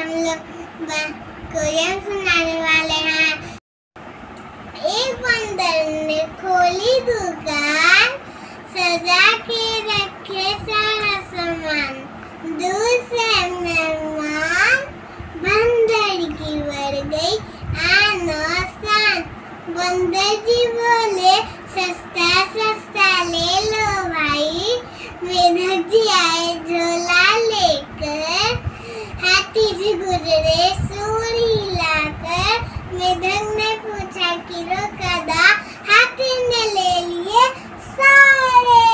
हम लोग कोरियन सुनाने वाले हैं। एक बंदर ने खोली दुकान, सजा के रखे सारा सामान। दूर से मेहमान बंदर की बढ़ गई आना शान। बंदर जी बोले सस्ता सस्ता ले लो भाई। मेढक जी आए झोला लेकर, हाथी जी गुजरे सूंड हिलाकर। मेढक ने पूछा किलो कदा, हाथी ने ले लिए सारे।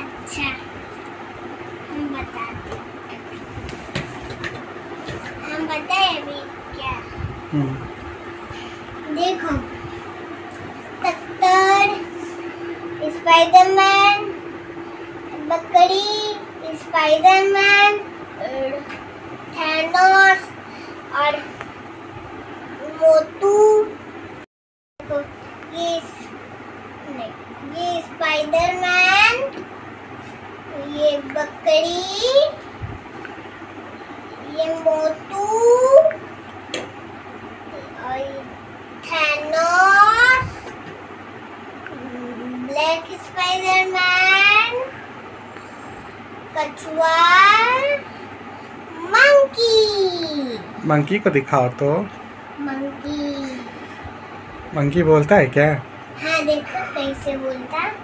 अच्छा हम बताए अभी क्या। देखो स्पाइडरमैन, बकरी, स्पाइडरमैन, थेनोस और मोतू। ये स्पाइडरमैन, ये बकरी, ये मोतू और थेनोस, ब्लैक स्पाइडरमैन, कछुआ, मंकी। मंकी को दिखाओ तो। मंकी बोलता है क्या? हाँ देखो कैसे बोलता।